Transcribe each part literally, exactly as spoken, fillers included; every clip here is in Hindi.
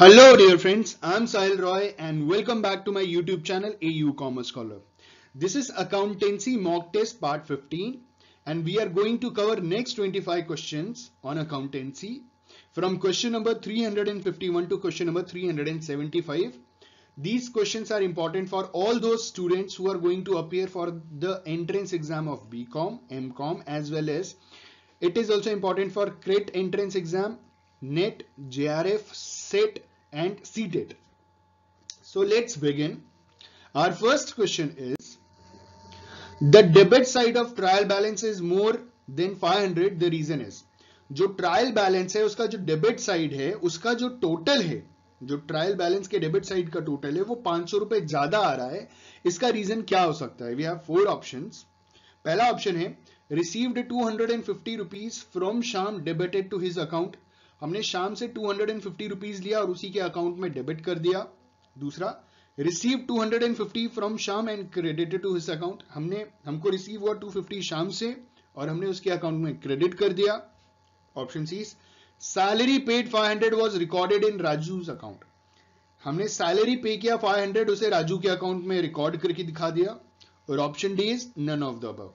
Hello dear friends, I'm Sahil Roy and welcome back to my YouTube channel A U Commerce Scholar. This is Accountancy Mock Test Part fifteen and we are going to cover next twenty-five questions on accountancy from question number three hundred fifty-one to question number three hundred seventy-five. These questions are important for all those students who are going to appear for the entrance exam of BCom, M.Com as well as it is also important for CRET entrance exam, NET, J R F, SET and C R E T. So let's begin. Our first question is, the debit side of trial balance is more than five hundred. The reason is, जो trial balance है उसका जो debit side है उसका जो total है, जो trial balance के debit side का total है वो पाँच सौ रुपए ज्यादा आ रहा है. इसका reason क्या हो सकता है? We have four options. पहला option है received two hundred fifty rupees from Shyam debited to his account. हमने शाम से two hundred fifty रुपीस लिया और उसी के अकाउंट में डेबिट कर दिया. दूसरा, receive two hundred fifty from शाम and credited to his account. हमने हमको रिसीव हुआ two hundred fifty शाम से और हमने उसके अकाउंट में क्रेडिट कर दिया. Option C, salary paid five hundred was recorded in Raju's account. हमने सैलरी पे किया five hundred, उसे राजू के अकाउंट में रिकॉर्ड करके दिखा दिया. और option D is none of the above.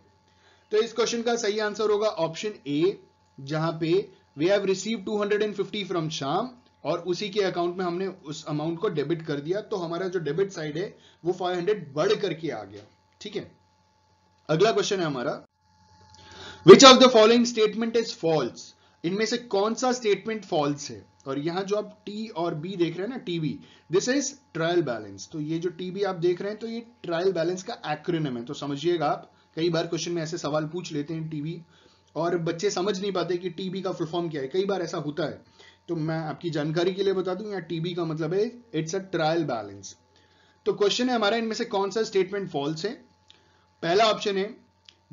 तो इस क्वेश्चन का सही आंसर होगा ऑप्शन ए, जहां पे We have received two hundred fifty from Shyam और उसी के अकाउंट में हमने उस अमाउंट को डेबिट कर दिया, तो हमारा जो डेबिट साइड है वो five hundred बढ़ करके आ गया. ठीक है, अगला क्वेश्चन है हमारा, Which of the following statement is false? इनमें से कौन सा स्टेटमेंट फॉल्स है? और यहाँ जो आप T और B देख रहे हैं ना, T B, this is trial balance. तो ये जो T B आप देख रहे हैं तो ये ट्रायल बैलेंस का एक्रोनिम है. तो समझिएगा, आप कई बार क्वेश्चन में ऐसे सवाल पूछ लेते हैं T B और बच्चे समझ नहीं पाते कि टीबी का फुल फॉर्म क्या है. कई बार ऐसा होता है, तो मैं आपकी जानकारी के लिए बता दूं, यहाँ टीबी का मतलब है इट्स अ ट्रायल बैलेंस. तो क्वेश्चन है हमारा, इनमें से कौन सा स्टेटमेंट फॉल्स है? पहला ऑप्शन है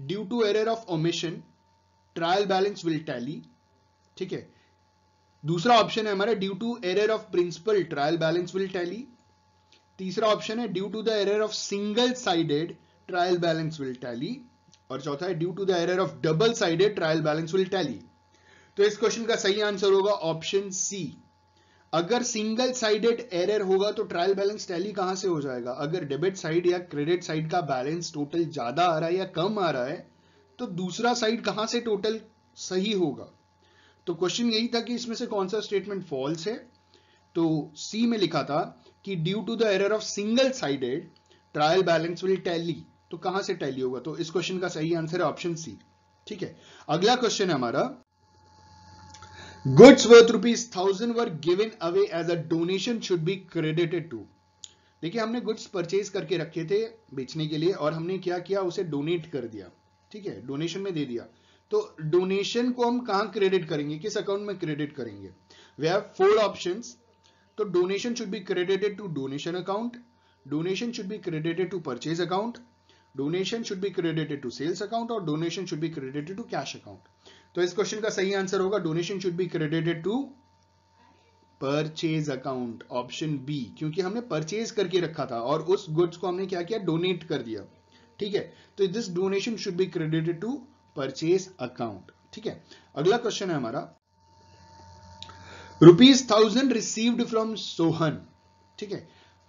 due to error of omission trial balance will tally. ठीक है, दूसरा ऑप्शन है हमारा due to error of principle trial balance will tally. तीसरा ऑप्शन है due to the error of single sided trial balance will tally. और चौथा है due to the error of double sided trial balance will tally. तो इस क्वेश्चन का सही आंसर होगा ऑप्शन सी. अगर सिंगल साइडेड एरर होगा तो ट्रायल बैलेंस टैली कहां से हो जाएगा? अगर डेबिट साइड या क्रेडिट साइड का बैलेंस टोटल ज्यादा आ रहा है या कम आ रहा है तो दूसरा साइड कहां से टोटल सही होगा? तो क्वेश्चन यही था कि इसमें से कौन सा स्टेटमेंट फॉल्स है. तो सी में लिखा था कि due to the error of single sided trial balance will tally. तो कहां से टैली होगा? तो इस क्वेश्चन का सही आंसर है ऑप्शन सी. ठीक है, अगला क्वेश्चन है हमारा, goods worth rupees thousand were given away as a donation should be credited to. देखिए, हमने गुड्स परचेज करके रखे थे बेचने के लिए और हमने क्या किया, उसे डोनेट कर दिया. ठीक है, डोनेशन में दे दिया. तो डोनेशन को हम कहां क्रेडिट करेंगे, किस अकाउंट में क्रेडिट करेंगे? We have four options. तो donation should be credited to donation account, donation should be credited to purchase account, donation should be credited to sales account और donation should be credited to cash account. तो इस क्वेश्चन का सही आंसर होगा donation should be credited to purchase account, option B, क्योंकि हमने परचेज करके रखा था और उस गुड्स को हमने क्या किया, डोनेट कर दिया. ठीक है, तो this donation should be credited to purchase account. ठीक है, अगला क्वेश्चन है हमारा, rupees thousand received from Sohan. ठीक है,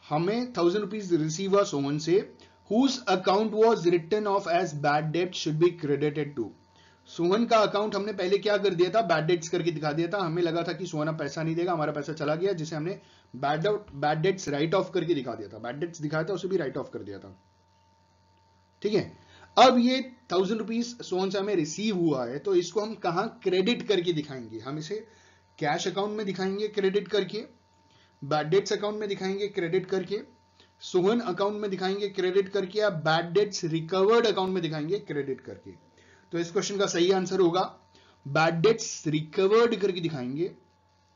हमें थाउजेंड रुपीज रिसीव हुआ सोहन से. Whose account was written off as bad debt should be credited to. Sohan का अकाउंट हमने पहले क्या कर दिया था, बैड डेट्स करके दिखा दिया था. हमें लगा था कि सोहना पैसा नहीं देगा, हमारा पैसा चला गया, जिसे हमने bad bad debts write off करके दिखा दिया था. बैड डेट्स दिखाया था, उसे भी राइट ऑफ कर दिया था. ठीक है, अब ये थाउजेंड रुपीज सोहन से हमें रिसीव हुआ है, तो इसको हम कहां क्रेडिट करके दिखाएंगे? हम इसे कैश अकाउंट में दिखाएंगे क्रेडिट करके, बैड डेट्स अकाउंट में दिखाएंगे क्रेडिट करके, सोहन अकाउंट में दिखाएंगे क्रेडिट करके, या बैड डेट्स रिकवर्ड अकाउंट में दिखाएंगे क्रेडिट करके. तो इस क्वेश्चन का सही आंसर होगा बैड डेट्स रिकवर्ड करके दिखाएंगे.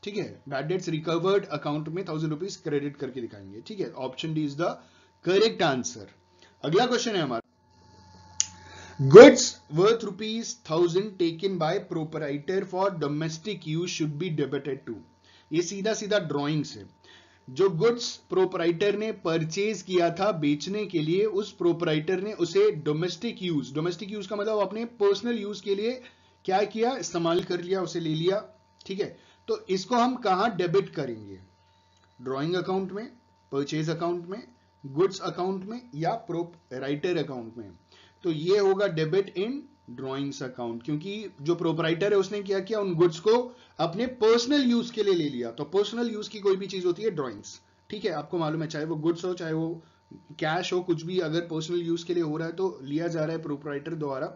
ठीक है, बैड डेट्स रिकवर्ड अकाउंट में थाउजेंड रुपीज क्रेडिट करके दिखाएंगे. ठीक है, option D is the correct answer. अगला क्वेश्चन है हमारा, goods worth rupees thousand taken by proprietor for domestic use should be debited to. ये सीधा सीधा ड्रॉइंग्स है. जो गुड्स प्रोपराइटर ने परचेज किया था बेचने के लिए, उस प्रोपराइटर ने उसे डोमेस्टिक यूज, डोमेस्टिक यूज का मतलब अपने पर्सनल यूज के लिए क्या किया, इस्तेमाल कर लिया, उसे ले लिया. ठीक है, तो इसको हम कहां डेबिट करेंगे? ड्राइंग अकाउंट में, परचेज अकाउंट में, गुड्स अकाउंट में या प्रोपराइटर अकाउंट में। तो ये होगा डेबिट इन ड्राइंग्स अकाउंट, क्योंकि जो प्रोपराइटर है उसने क्या किया, उन गुड्स को अपने पर्सनल यूज के लिए ले लिया। तो पर्सनल यूज की कोई भी चीज होती है ड्राइंग्स, ठीक है, आपको मालूम है, चाहे वो गुड्स हो चाहे वो कैश हो, कुछ भी अगर पर्सनल यूज के लिए हो रहा है तो लिया जा रहा है प्रोपराइटर द्वारा,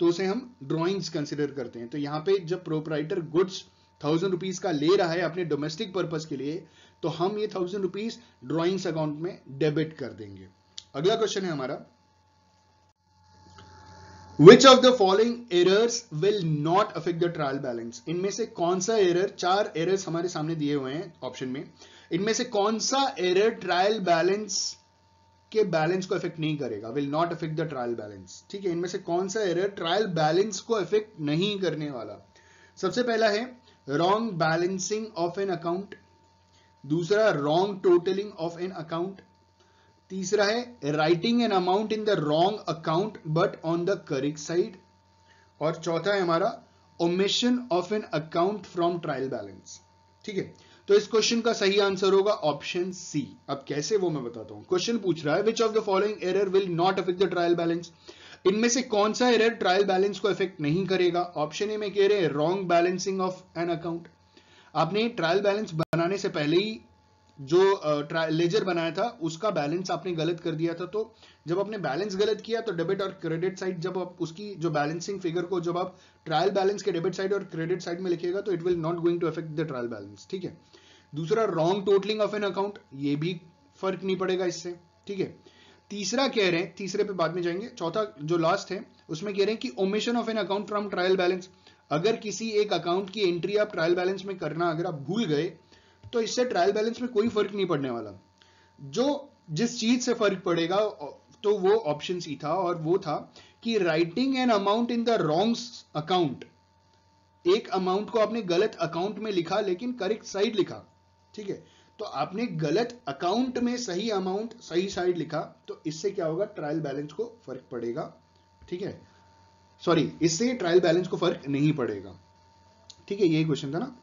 तो उसे हम ड्राइंग्स कंसिडर करते हैं। तो यहाँ पे जब प्रोपराइटर गुड्स थाउजेंड रुपीज का ले रहा है अपने डोमेस्टिक पर्पस के लिए, तो हम ये थाउजेंड रुपीज ड्राइंग्स अकाउंट में डेबिट कर देंगे। अगला क्वेश्चन है हमारा, which of the following errors will not affect the trial balance. इनमें से कौन सा एरर, चार एरर्स हमारे सामने दिए हुए हैं ऑप्शन में, इनमें से कौन सा एरर ट्रायल बैलेंस के बैलेंस को अफेक्ट नहीं करेगा, will not affect the trial balance, ठीक है। इनमें से कौन सा एरर ट्रायल बैलेंस को अफेक्ट नहीं करने वाला। सबसे पहला है wrong balancing of an account, दूसरा wrong totalling of an account, तीसरा है writing an amount in the wrong account but on the correct side, और चौथा है हमारा omission of an account from trial balance, ठीक है। तो इस क्वेश्चन का सही आंसर होगा ऑप्शन सी। अब कैसे वो मैं बताता हूं। क्वेश्चन पूछ रहा है which of the following error will not affect the trial balance, इनमें से कौन सा एरर ट्रायल बैलेंस को अफेक्ट नहीं करेगा। ऑप्शन ए में कह रहे हैं wrong balancing of an account, आपने ट्रायल बैलेंस बनाने से पहले ही जो लेजर बनाया था उसका बैलेंस आपने गलत कर दिया था, तो जब आपने बैलेंस गलत किया तो डेबिट और क्रेडिट साइड, जब आप उसकी जो बैलेंसिंग फिगर को जब आप ट्रायल बैलेंस के डेबिट साइड और क्रेडिट साइड में लिखेगा तो it will not going to affect the trial balance, ठीक है। दूसरा wrong totalling of an account, ये भी फर्क नहीं पड़ेगा इससे, ठीक है। तीसरा कह रहे हैं, तीसरे पे बाद में जाएंगे, चौथा जो लास्ट है उसमें कह रहे हैं कि omission of an account from trial balance, अगर किसी एक अकाउंट की एंट्री आप ट्रायल बैलेंस में करना अगर आप भूल गए तो इससे ट्रायल बैलेंस में कोई फर्क नहीं पड़ने वाला। जो जिस चीज से फर्क पड़ेगा तो वो ऑप्शन सी था, और वो था कि writing an amount in the wrong account, एक अमाउंट को आपने गलत अकाउंट में लिखा लेकिन करेक्ट साइड लिखा, ठीक है। तो आपने गलत अकाउंट में सही अमाउंट सही साइड लिखा, तो इससे क्या होगा, ट्रायल बैलेंस को फर्क पड़ेगा, ठीक है, सॉरी इससे ट्रायल बैलेंस को फर्क नहीं पड़ेगा, ठीक है, यही क्वेश्चन था ना।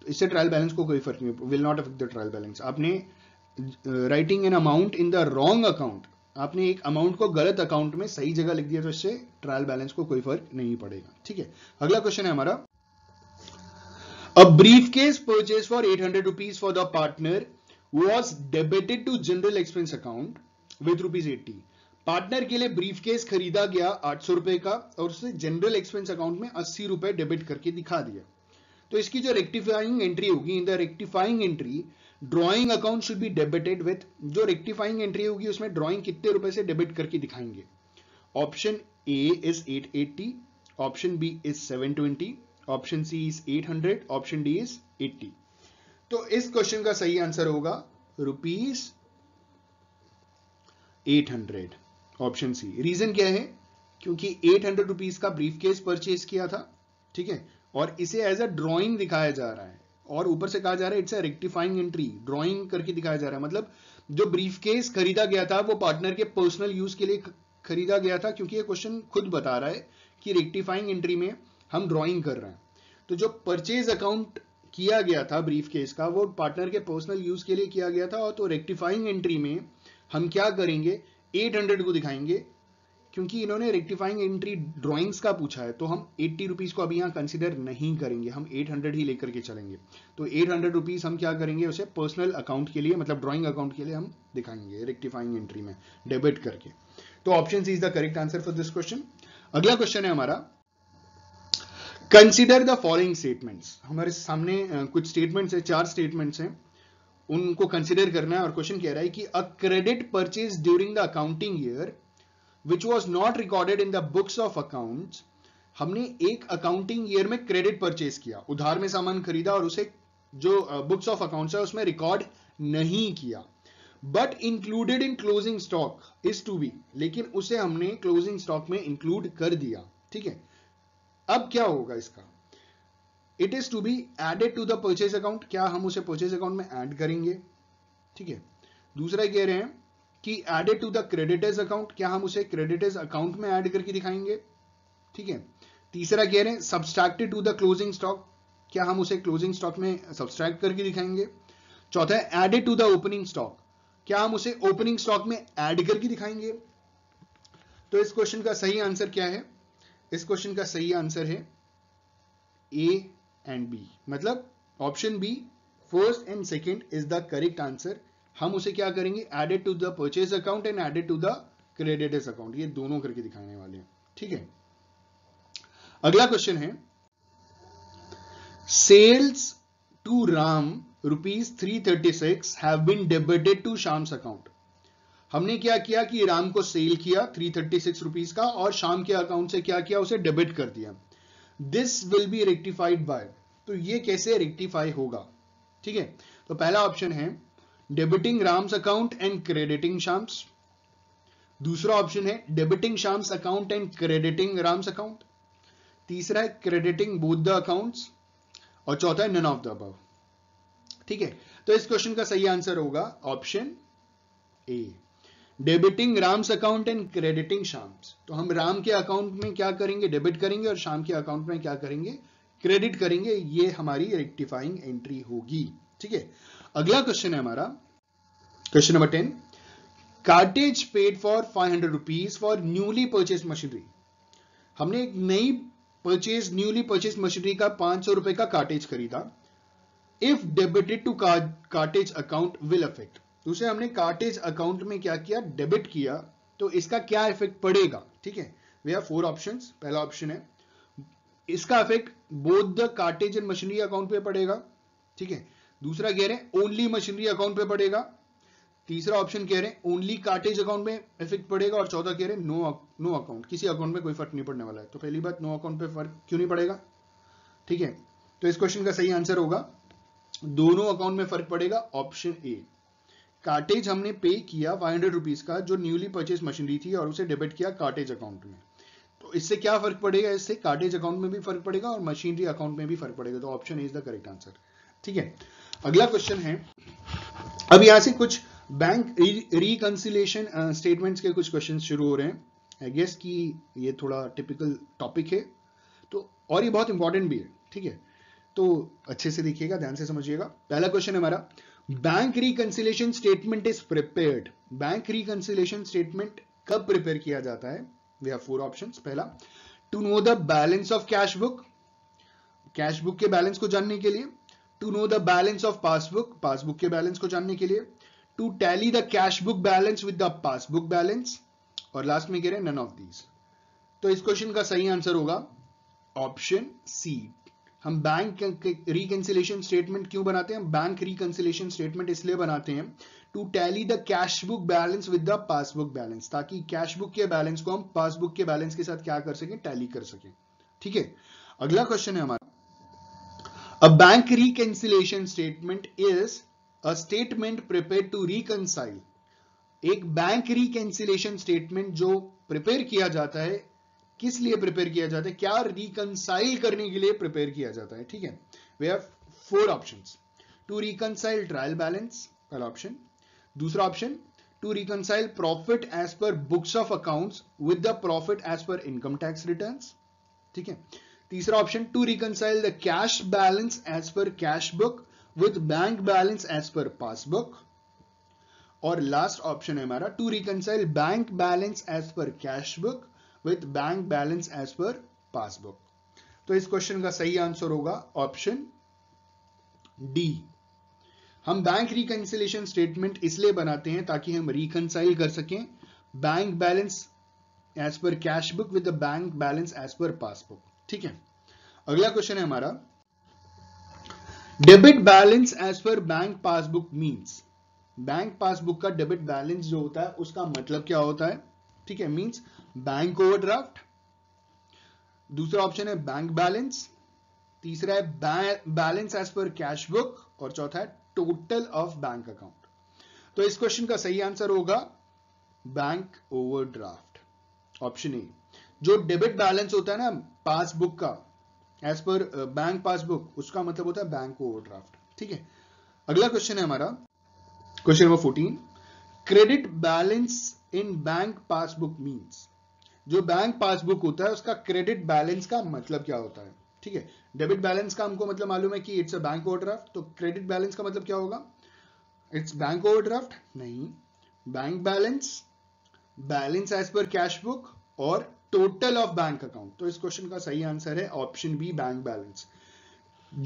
तो इससे ट्रायल बैलेंस को कोई फर्क नहीं, will not affect the trial balance. आपने writing an amount in the wrong account, आपने एक अमाउंट को गलत अकाउंट में सही जगह लिख दिया, तो इससे ट्रायल बैलेंस को कोई फर्क नहीं पड़ेगा, ठीक है। अगला क्वेश्चन है हमारा, A briefcase purchase for eight hundred rupees for the partner was debited to general expense account with rupees eighty. Partner के लिए ब्रीफकेस खरीदा गया आठ सौ रुपए का और उसे जनरल एक्सपेंस अकाउंट में अस्सी रुपए डेबिट करके दिखा दिया। तो इसकी जो रेक्टिफाइंग एंट्री होगी, in the rectifying entry drawing account should be debited with, जो रेक्टिफाइंग एंट्री होगी उसमें ड्रॉइंग कितने रुपए से डेबिट करके दिखाएंगे। Option A is eight eighty, option B is seven twenty, option C is eight hundred, option D is eighty. तो इस क्वेश्चन का सही आंसर होगा rupees eight hundred, option C. Reason क्या है, क्योंकि एट हंड्रेड रुपीस का ब्रीफकेस परचेज किया था, ठीक है, और इसे एज अ ड्रॉइंग दिखाया जा रहा है और ऊपर से कहा जा रहा है it's a rectifying entry, drawing करके दिखाया जा रहा है, मतलब जो ब्रीफकेस खरीदा गया था वो पार्टनर के पर्सनल यूज के लिए खरीदा गया था, क्योंकि ये क्वेश्चन खुद बता रहा है कि रेक्टिफाइंग एंट्री में हम ड्राइंग कर रहे हैं। तो जो परचेज अकाउंट किया गया था ब्रीफकेस का वो पार्टनर के पर्सनल यूज के लिए किया गया था, और तो रेक्टिफाइंग एंट्री में हम क्या करेंगे, एट हंड्रेड को दिखाएंगे, क्योंकि इन्होंने रेक्टिफाइंग एंट्री ड्राइंग्स का पूछा है, तो हम एट्टी रुपीज को अभी यहाँ कंसिडर नहीं करेंगे, हम एट हंड्रेड ही लेकर के चलेंगे। तो एट हंड्रेड रुपीज हम क्या करेंगे, उसे पर्सनल अकाउंट के लिए मतलब ड्रॉइंग अकाउंट के लिए हम दिखाएंगे रेक्टिफाइंग एंट्री में डेबिट करके। तो option C is the correct answer for this question. अगला क्वेश्चन है हमारा, कंसिडर द फॉलोइंग स्टेटमेंट्स। हमारे सामने कुछ स्टेटमेंट्स है, चार स्टेटमेंट्स हैं, उनको कंसिडर करना है, और क्वेश्चन कह रहा है कि a credit purchase during the accounting year which was not recorded in the books of accounts. हमने एक अकाउंटिंग ईयर में क्रेडिट परचेज किया, उधार में सामान खरीदा और उसे जो बुक्स ऑफ अकाउंट्स है उसमें रिकॉर्ड नहीं किया, but included in closing stock is to be, लेकिन उसे हमने क्लोजिंग स्टॉक में इंक्लूड कर दिया, ठीक है। अब क्या होगा इसका, it is to be added to the purchase account, क्या हम उसे परचेज अकाउंट में ऐड करेंगे, ठीक है। दूसरा कह रहे हैं कि added to the creditors account, क्या हम उसे क्रेडिटर्स अकाउंट में ऐड करके दिखाएंगे, ठीक है। तीसरा कह रहे हैं subtracted to the closing stock, क्या हम उसे क्लोजिंग स्टॉक में सब्सट्रैक्ट करके दिखाएंगे। चौथा है added to the opening stock, क्या हम उसे ओपनिंग स्टॉक में ऐड करके दिखाएंगे? तो इस क्वेश्चन का सही आंसर क्या है? इस क्वेश्चन का सही आंसर है ए एंड बी, मतलब option B first and second is the correct answer. हम उसे क्या करेंगे? Added to the purchase account and added to the creditors account, ये दोनों करके दिखाने वाले हैं। ठीक है, अगला क्वेश्चन है sales to Ram rupees three thirty six have been debited to Shyam's account. हमने क्या किया कि राम को सेल किया थ्री थर्टी सिक्स रुपीज का और शाम के अकाउंट से क्या किया? उसे डेबिट कर दिया। This will be rectified by, तो ये कैसे रेक्टिफाई होगा? ठीक है, तो पहला ऑप्शन है debiting Ram's account and crediting Shyam's, दूसरा ऑप्शन है debiting Shyam's account and crediting Ram's account, तीसरा है क्रेडिटिंग बोथ द अकाउंट्स, और चौथा है नन ऑफ द अबव। ठीक है, तो इस क्वेश्चन का सही आंसर होगा option A, debiting Ram's account and crediting Shyam's. तो हम राम के अकाउंट में क्या करेंगे? डेबिट करेंगे, और शाम के अकाउंट में क्या करेंगे? क्रेडिट करेंगे। ये हमारी रेक्टिफाइंग एंट्री होगी। ठीक है, अगला क्वेश्चन है हमारा question number ten, cartage paid for five hundred rupees for newly purchase machinery. हमने एक नई परचेज न्यूली परचेज मशीनरी का पांच सौ रुपए का कार्टेज खरीदा। If debited to cartage account will affect, उसे हमने कार्टेज अकाउंट में क्या किया? डेबिट किया, तो इसका क्या इफेक्ट पड़ेगा? ठीक है, वी हैव फोर ऑप्शंस। पहला ऑप्शन है इसका effect both the cartage and machinery account पे पड़ेगा। ठीक है, दूसरा कह रहे हैं ओनली मशीनरी अकाउंट पे पड़ेगा, तीसरा ऑप्शन कह रहे हैं ओनली कार्टेज अकाउंट में इफेक्ट पड़ेगा, और चौथा कह रहे हैं नो नो अकाउंट, किसी अकाउंट में कोई फर्क नहीं पड़ने वाला है। तो पहली बात, नो अकाउंट पे फर्क क्यों नहीं पड़ेगा? ठीक है, तो इस क्वेश्चन का सही आंसर होगा दोनों अकाउंट में फर्क पड़ेगा, ऑप्शन ए। कार्टेज हमने पे किया फाइव हंड्रेड रुपीज का जो न्यूली परचेज मशीनरी थी, और उसे डेबिट किया कार्टेज अकाउंट में, तो इससे क्या फर्क पड़ेगा? इससे कार्टेज अकाउंट में भी फर्क पड़ेगा और मशीनरी अकाउंट में भी फर्क पड़ेगा। तो option A is the correct answer. ठीक है, अगला क्वेश्चन है, अब यहाँ से कुछ बैंक रिकंसिलिएशन स्टेटमेंट्स के कुछ क्वेश्चन शुरू हो रहे हैं। आई गेस कि ये थोड़ा टिपिकल टॉपिक है, तो और ये बहुत इंपॉर्टेंट भी है। ठीक है, तो अच्छे से देखिएगा, ध्यान से समझिएगा। पहला क्वेश्चन है हमारा, bank reconciliation statement is prepared. Bank reconciliation statement कब प्रिपेयर किया जाता है? We have four options. पहला, to know the balance of cash book, cash book के बैलेंस को जानने के लिए। To know the balance of passbook, passbook के बैलेंस को जानने के लिए। To tally the cash book balance with the passbook balance, और लास्ट में कह रहे हैं नन ऑफ दीज। तो इस क्वेश्चन का सही आंसर होगा ऑप्शन सी। हम बैंक रिकंसिलिएशन स्टेटमेंट क्यों बनाते हैं? बैंक रिकंसिलिएशन स्टेटमेंट इसलिए बनाते हैं to tally the cash book balance with the passbook balance, ताकि कैश बुक के बैलेंस को हम पासबुक के बैलेंस के साथ क्या कर सकें? टैली कर सकें। ठीक है, अगला क्वेश्चन है हमारा, a bank reconciliation statement is a statement prepared to reconcile. एक बैंक रिकंसिलिएशन स्टेटमेंट जो प्रिपेयर किया जाता है, किस लिए प्रिपेयर किया जाता है? क्या रिकंसाइल करने के लिए प्रिपेयर किया जाता है। ठीक है, we have four options. To reconcile trial balance, पहला ऑप्शन। दूसरा option, to reconcile profit as per books of accounts with the profit as per income tax returns. ठीक है, तीसरा option, to reconcile the cash balance as per cash book with bank balance as per passbook, और लास्ट ऑप्शन है हमारा, to reconcile bank balance as per cash book with bank balance as per passbook. तो इस क्वेश्चन का सही आंसर होगा ऑप्शन डी। हम बैंक रिकंसिलिएशन स्टेटमेंट इसलिए बनाते हैं ताकि हम रिकंसाइल कर सकें bank balance as per cash book with bank balance as per passbook. ठीक है, अगला क्वेश्चन है हमारा, debit balance as per bank passbook means. Bank passbook का डेबिट बैलेंस जो होता है उसका मतलब क्या होता है? ठीक है, मींस बैंक ओवरड्राफ्ट। दूसरा ऑप्शन है बैंक बैलेंस, तीसरा है balance as per cash book, और चौथा है टोटल ऑफ बैंक अकाउंट। तो इस क्वेश्चन का सही आंसर होगा बैंक ओवरड्राफ्ट, ऑप्शन ए। जो डेबिट बैलेंस होता है ना पासबुक का एज पर बैंक पासबुक, उसका मतलब होता है बैंक ओवरड्राफ्ट। ठीक है, अगला क्वेश्चन है हमारा question number fourteen, credit balance in bank passbook means. जो बैंक पासबुक होता है उसका क्रेडिट बैलेंस का मतलब क्या होता है? ठीक है, डेबिट बैलेंस का हमको मतलब मालूम है कि इट्स अ बैंक ओवरड्राफ्ट, तो क्रेडिट बैलेंस का मतलब क्या होगा? इट्स बैंक ओवरड्राफ्ट नहीं, bank balance, balance as per cash book और टोटल ऑफ बैंक अकाउंट। तो इस क्वेश्चन का सही आंसर है ऑप्शन बी बैंक बैलेंस।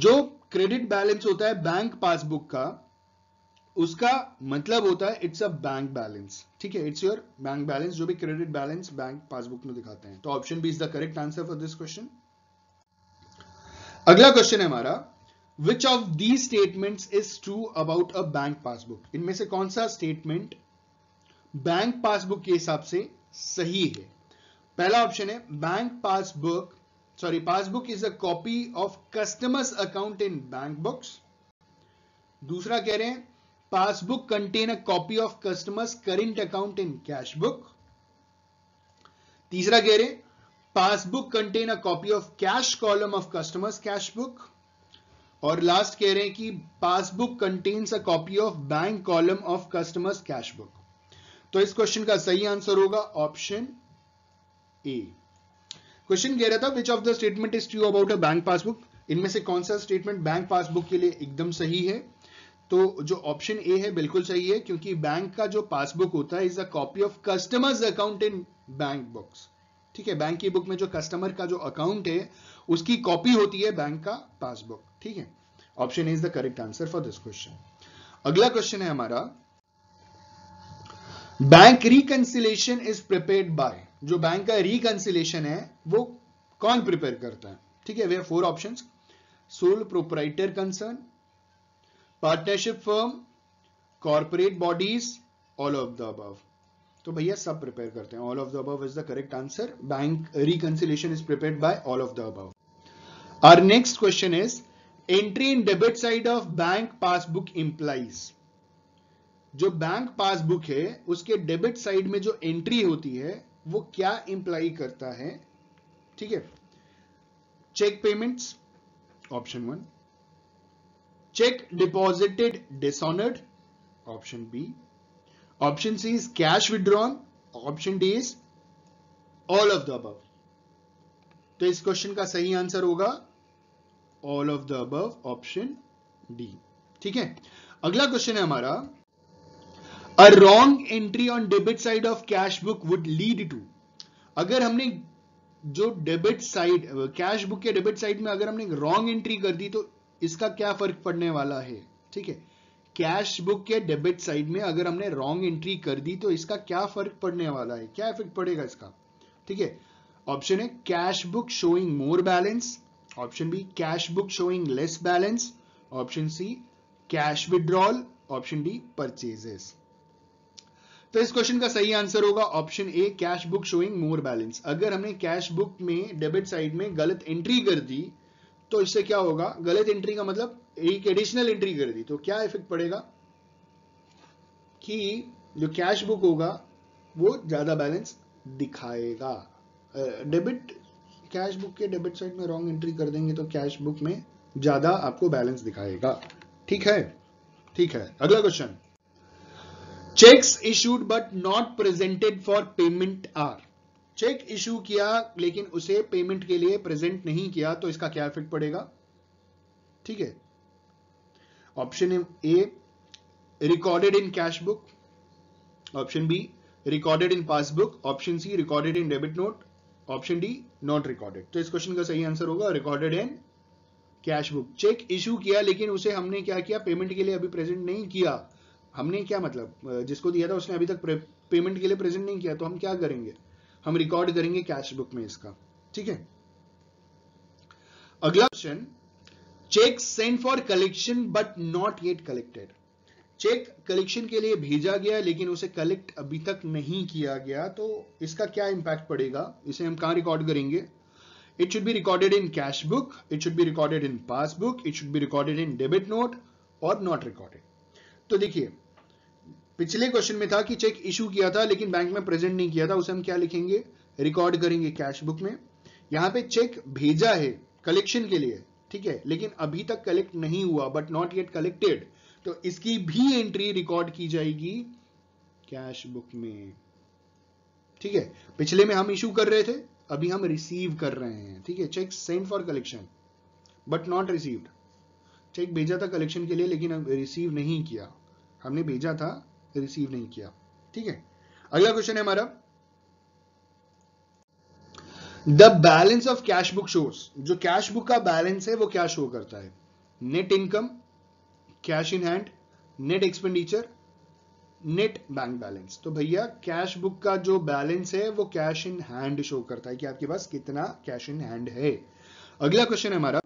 जो क्रेडिट बैलेंस होता है बैंक पासबुक का, उसका मतलब होता है इट्स अ बैंक बैलेंस। ठीक है, इट्स योर बैंक बैलेंस, जो भी क्रेडिट बैलेंस बैंक पासबुक में दिखाते हैं। तो option B is the correct answer for this question. अगला क्वेश्चन है हमारा, which of these statements is true about a bank passbook. इनमें से कौन सा स्टेटमेंट बैंक पासबुक के हिसाब से सही है। पहला ऑप्शन है bank passbook sorry passbook is a copy of customers account in bank books. दूसरा कह रहे हैं passbook contain a copy of customers current account in cash book. तीसरा कह रहे हैं passbook contain a copy of cash column of customers cash book. और लास्ट कह रहे हैं कि passbook contains a copy of bank column of customers cash book. तो इस क्वेश्चन का सही आंसर होगा ऑप्शन ए। क्वेश्चन कह रहा था which of the statement is true about a bank passbook. इनमें से कौन सा स्टेटमेंट बैंक पासबुक के लिए एकदम सही है। तो जो ऑप्शन ए है बिल्कुल सही है, क्योंकि बैंक का जो पासबुक होता है is a copy of customers account in bank books. ठीक है, बैंक की बुक में जो कस्टमर का जो अकाउंट है उसकी कॉपी होती है बैंक का पासबुक। ठीक है, option A is the correct answer for this question. अगला क्वेश्चन है हमारा, bank reconciliation is prepared by. जो बैंक का रिकंसिलेशन है वो कौन प्रिपेयर करता है। ठीक है, we have four options, sole proprietor concern, partnership firm, corporate bodies, all of the above. तो भैया सब प्रिपेयर करते हैं। All of the above is the correct answer. Bank reconciliation is prepared by all of the above. Our next question is entry in debit side of bank passbook implies. जो बैंक पासबुक है उसके डेबिट साइड में जो एंट्री होती है वो क्या इंप्लाई करता है। ठीक है, cheque payments option one, cheque deposited dishonoured option B, option C is cash withdrawn, option D is all of the above. तो इस क्वेश्चन का सही आंसर होगा all of the above option D. ठीक है, अगला क्वेश्चन है हमारा, A wrong entry on debit side of cash book would lead to। अगर हमने जो डेबिट साइड कैश बुक के डेबिट साइड में अगर हमने रॉन्ग एंट्री कर दी तो इसका क्या फर्क पड़ने वाला है। ठीक है, कैश बुक के डेबिट साइड में अगर हमने रॉन्ग एंट्री कर दी तो इसका क्या फर्क पड़ने वाला है, क्या इफेक्ट पड़ेगा इसका। ठीक है, ऑप्शन है cash book showing more balance, option B cash book showing less balance, option C cash withdrawal, option D purchases. तो इस क्वेश्चन का सही आंसर होगा option A, cash book showing more balance. अगर हमने कैश बुक में डेबिट साइड में गलत एंट्री कर दी तो इससे क्या होगा, गलत एंट्री का मतलब एक एडिशनल एंट्री कर दी तो क्या इफेक्ट पड़ेगा कि जो कैश बुक होगा वो ज्यादा बैलेंस दिखाएगा। डेबिट कैश बुक के डेबिट साइड में रॉन्ग एंट्री कर देंगे तो कैश बुक में ज्यादा आपको बैलेंस दिखाएगा। ठीक है, ठीक है, अगला question, cheques issued but not presented for payment are. Cheque issue किया लेकिन उसे पेमेंट के लिए प्रेजेंट नहीं किया तो इसका क्या इफेक्ट पड़ेगा। ठीक है, option A recorded in cash book, option B recorded in passbook, option C recorded in debit note, option D not recorded. तो इस क्वेश्चन का सही आंसर होगा recorded in cash book. Cheque issue किया लेकिन उसे हमने क्या किया, पेमेंट के लिए अभी प्रेजेंट नहीं किया। हमने क्या मतलब जिसको दिया था उसने अभी तक पेमेंट के लिए प्रेजेंट नहीं किया तो हम क्या करेंगे, हम रिकॉर्ड करेंगे कैश बुक में इसका। ठीक है, अगला question, cheque sent for collection but not yet collected. Cheque collection के लिए भेजा गया लेकिन उसे कलेक्ट अभी तक नहीं किया गया तो इसका क्या इंपैक्ट पड़ेगा, इसे हम कहां रिकॉर्ड करेंगे। It should be recorded in cash book, it should be recorded in passbook, it should be recorded in debit note और नॉट रिकॉर्डेड। तो देखिए पिछले क्वेश्चन में था कि चेक इशू किया था लेकिन बैंक में प्रेजेंट नहीं किया था, उसे हम क्या लिखेंगे, रिकॉर्ड करेंगे कैश बुक में। यहां पे चेक भेजा है कलेक्शन के लिए, ठीक है, लेकिन अभी तक कलेक्ट नहीं हुआ बट नॉट येट कलेक्टेड, तो इसकी भी एंट्री रिकॉर्ड की जाएगी कैश बुक में। ठीक है, पिछले में हम इशू कर रहे थे, अभी हम रिसीव कर रहे हैं। ठीक है, cheque sent for collection but not received. Cheque भेजा था कलेक्शन के लिए लेकिन अब रिसीव नहीं किया हमने भेजा था, रिसीव नहीं किया। ठीक है, अगला क्वेश्चन है हमारा the balance of cash book shows. जो कैश बुक का बैलेंस है वो क्या शो करता है? Net income, cash in hand, net expenditure, net bank balance. तो भैया कैश बुक का जो बैलेंस है वो कैश इन हैंड शो करता है कि आपके पास कितना कैश इन हैंड है। अगला क्वेश्चन है हमारा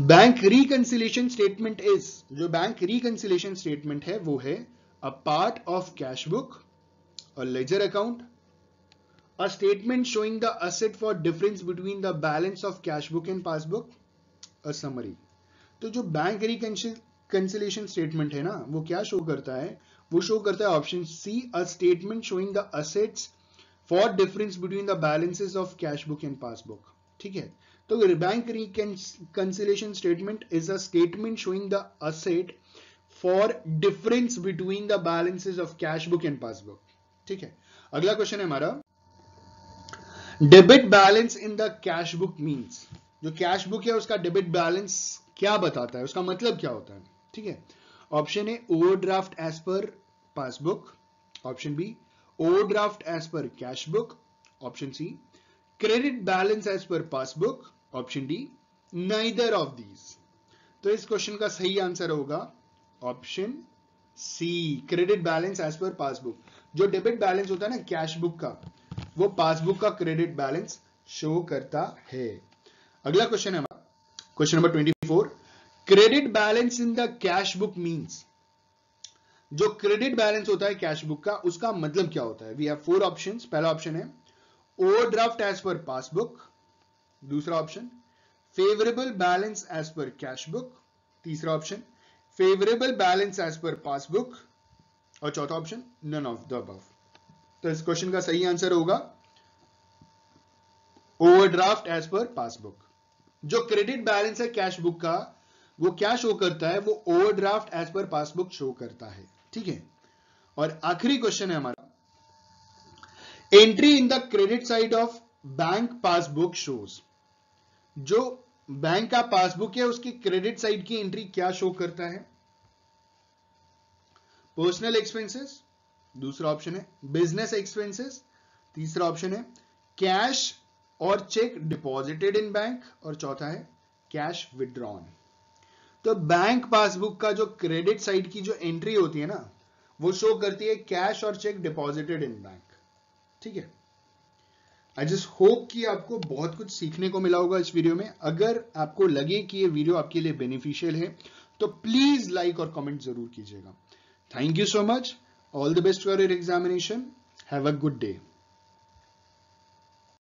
बैंक रिकंसिलिएशन स्टेटमेंट इज। जो बैंक रिकंसिलिएशन स्टेटमेंट है वो है a part of cash book, a ledger account, a statement showing the asset for difference between the balance of cash book and passbook, a summary. तो जो बैंक रिकंसिलिएशन स्टेटमेंट है ना वो क्या शो करता है? वो शो करता है option C, a statement showing the assets for difference between the balances of cash book and passbook. ठीक है, तो bank reconciliation statement is a statement showing the asset for difference between the balances of cash book and passbook. ठीक है, अगला क्वेश्चन है हमारा debit balance in the cash book means. जो कैश बुक है उसका डेबिट बैलेंस क्या बताता है, उसका मतलब क्या होता है? ठीक है, option A overdraft as per passbook, option B overdraft as per cash book, option C credit balance as per passbook, option D neither of these. तो इस क्वेश्चन का सही आंसर होगा option C, credit balance as per passbook. जो डेबिट बैलेंस होता है ना कैश बुक का, वो पासबुक का क्रेडिट बैलेंस शो करता है। अगला क्वेश्चन है क्वेश्चन नंबर चौबीस, credit balance in the cash book means. जो क्रेडिट बैलेंस होता है कैश बुक का उसका मतलब क्या होता है? We have four options. पहला ऑप्शन है ओवरड्राफ्ट एज पर पासबुक, दूसरा option favourable balance as per cash book, तीसरा option favourable balance as per passbook और चौथा option none of the above. तो इस क्वेश्चन का सही आंसर होगा ओवरड्राफ्ट एज पर पासबुक। जो क्रेडिट बैलेंस है कैश बुक का वो क्या शो करता है? वो overdraft as per passbook show करता है। ठीक है, और आखिरी क्वेश्चन है हमारा entry in the credit side of bank passbook shows. जो बैंक का पासबुक है उसकी क्रेडिट साइड की एंट्री क्या शो करता है? पर्सनल एक्सपेंसेस, दूसरा ऑप्शन है बिजनेस एक्सपेंसेस, तीसरा ऑप्शन है कैश और चेक डिपॉजिटेड इन बैंक और चौथा है कैश विड्रॉन। तो बैंक पासबुक का जो क्रेडिट साइड की जो एंट्री होती है ना वो शो करती है कैश और चेक डिपॉजिटेड इन बैंक। ठीक है, आई जस्ट होप कि आपको बहुत कुछ सीखने को मिला होगा इस वीडियो में। अगर आपको लगे कि ये वीडियो आपके लिए बेनिफिशियल है तो प्लीज लाइक और कमेंट जरूर कीजिएगा। Thank you so much. All the best for your examination. Have a good day.